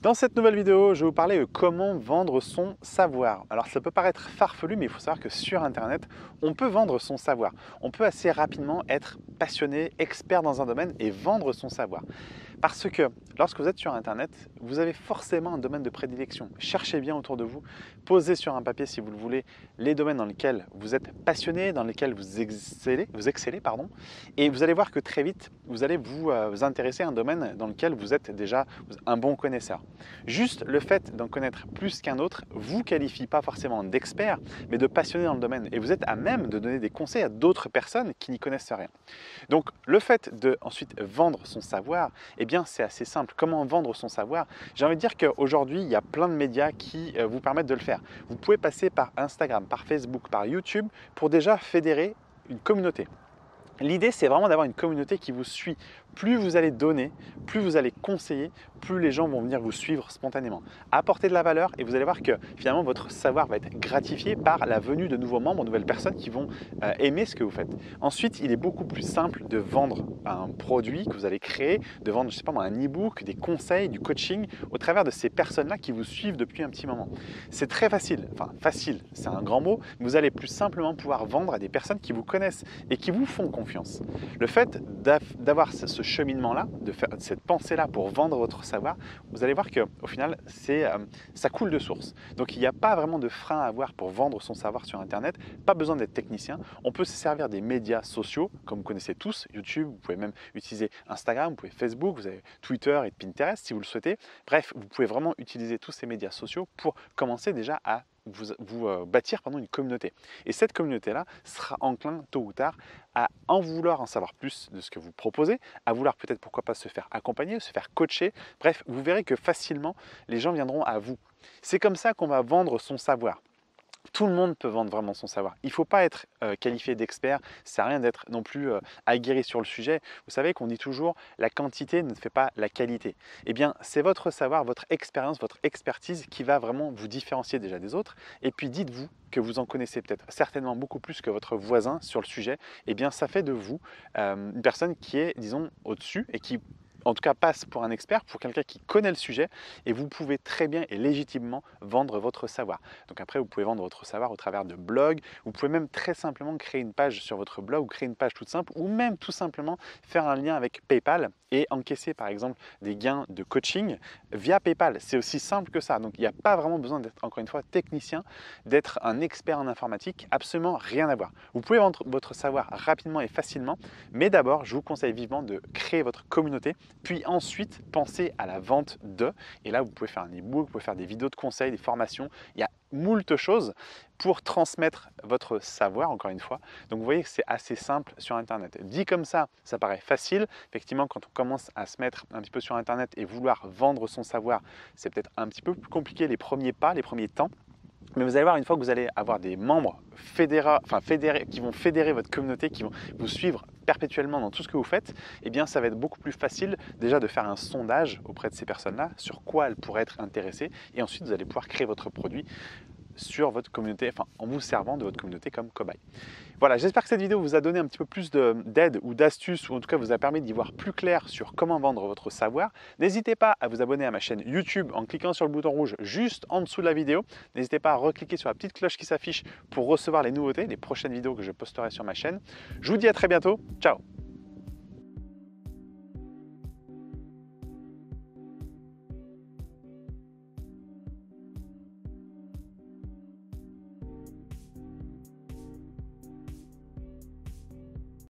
Dans cette nouvelle vidéo, je vais vous parler de comment vendre son savoir. Alors ça peut paraître farfelu, mais il faut savoir que sur Internet, on peut vendre son savoir. On peut assez rapidement être passionné, expert dans un domaine et vendre son savoir. Parce que lorsque vous êtes sur Internet, vous avez forcément un domaine de prédilection. Cherchez bien autour de vous, posez sur un papier si vous le voulez les domaines dans lesquels vous êtes passionné, dans lesquels vous excellez, et vous allez voir que très vite, vous allez vous intéresser à un domaine dans lequel vous êtes déjà un bon connaisseur. Juste le fait d'en connaître plus qu'un autre vous qualifie pas forcément d'expert, mais de passionné dans le domaine, et vous êtes à même de donner des conseils à d'autres personnes qui n'y connaissent rien. Donc le fait de ensuite vendre son savoir, eh bien, c'est assez simple. Comment vendre son savoir? J'ai envie de dire qu'aujourd'hui, il y a plein de médias qui vous permettent de le faire. Vous pouvez passer par Instagram, par Facebook, par YouTube pour déjà fédérer une communauté. L'idée, c'est vraiment d'avoir une communauté qui vous suit. Plus vous allez donner, plus vous allez conseiller, plus les gens vont venir vous suivre spontanément. Apportez de la valeur et vous allez voir que finalement, votre savoir va être gratifié par la venue de nouveaux membres, de nouvelles personnes qui vont aimer ce que vous faites. Ensuite, il est beaucoup plus simple de vendre un produit que vous allez créer, de vendre, je sais pas moi, un e-book, des conseils, du coaching au travers de ces personnes-là qui vous suivent depuis un petit moment. C'est très facile, enfin facile, c'est un grand mot, mais vous allez plus simplement pouvoir vendre à des personnes qui vous connaissent et qui vous font confiance. Le fait d'avoir ce cheminement-là, de faire cette pensée-là pour vendre votre savoir, vous allez voir qu'au final, ça coule de source. Donc, il n'y a pas vraiment de frein à avoir pour vendre son savoir sur Internet. Pas besoin d'être technicien. On peut se servir des médias sociaux, comme vous connaissez tous, YouTube, vous pouvez même utiliser Instagram, vous pouvez Facebook, vous avez Twitter et Pinterest si vous le souhaitez. Bref, vous pouvez vraiment utiliser tous ces médias sociaux pour commencer déjà à bâtir une communauté. Et cette communauté-là sera enclin tôt ou tard à en vouloir en savoir plus de ce que vous proposez, à vouloir peut-être pourquoi pas se faire accompagner, se faire coacher. Bref, vous verrez que facilement, les gens viendront à vous. C'est comme ça qu'on va vendre son savoir. Tout le monde peut vendre vraiment son savoir. Il ne faut pas être qualifié d'expert, ça n'a rien d'être non plus aguerri sur le sujet. Vous savez qu'on dit toujours la quantité ne fait pas la qualité. Eh bien, c'est votre savoir, votre expérience, votre expertise qui va vraiment vous différencier déjà des autres. Et puis dites-vous que vous en connaissez peut-être certainement beaucoup plus que votre voisin sur le sujet. Eh bien, ça fait de vous une personne qui est, disons, au-dessus et qui en tout cas passe pour un expert, pour quelqu'un qui connaît le sujet, et vous pouvez très bien et légitimement vendre votre savoir. Donc après, vous pouvez vendre votre savoir au travers de blogs, vous pouvez même très simplement créer une page sur votre blog ou créer une page toute simple, ou même tout simplement faire un lien avec PayPal et encaisser par exemple des gains de coaching via PayPal. C'est aussi simple que ça. Donc il n'y a pas vraiment besoin d'être, encore une fois, technicien, d'être un expert en informatique, absolument rien à voir. Vous pouvez vendre votre savoir rapidement et facilement, mais d'abord, je vous conseille vivement de créer votre communauté. Puis ensuite, pensez à la vente de, et là vous pouvez faire un e-book, vous pouvez faire des vidéos de conseils, des formations, il y a moult choses pour transmettre votre savoir, encore une fois. Donc vous voyez que c'est assez simple sur Internet. Dit comme ça, ça paraît facile. Effectivement, quand on commence à se mettre un petit peu sur Internet et vouloir vendre son savoir, c'est peut-être un petit peu plus compliqué les premiers pas, les premiers temps. Mais vous allez voir, une fois que vous allez avoir des membres qui vont fédérer votre communauté, qui vont vous suivre perpétuellement dans tout ce que vous faites, eh bien ça va être beaucoup plus facile déjà de faire un sondage auprès de ces personnes-là sur quoi elles pourraient être intéressées, et ensuite vous allez pouvoir créer votre produit sur votre communauté, enfin en vous servant de votre communauté comme cobaye. Voilà, j'espère que cette vidéo vous a donné un petit peu plus d'aide ou d'astuces, ou en tout cas vous a permis d'y voir plus clair sur comment vendre votre savoir. N'hésitez pas à vous abonner à ma chaîne YouTube en cliquant sur le bouton rouge juste en dessous de la vidéo. N'hésitez pas à recliquer sur la petite cloche qui s'affiche pour recevoir les nouveautés, les prochaines vidéos que je posterai sur ma chaîne. Je vous dis à très bientôt. Ciao!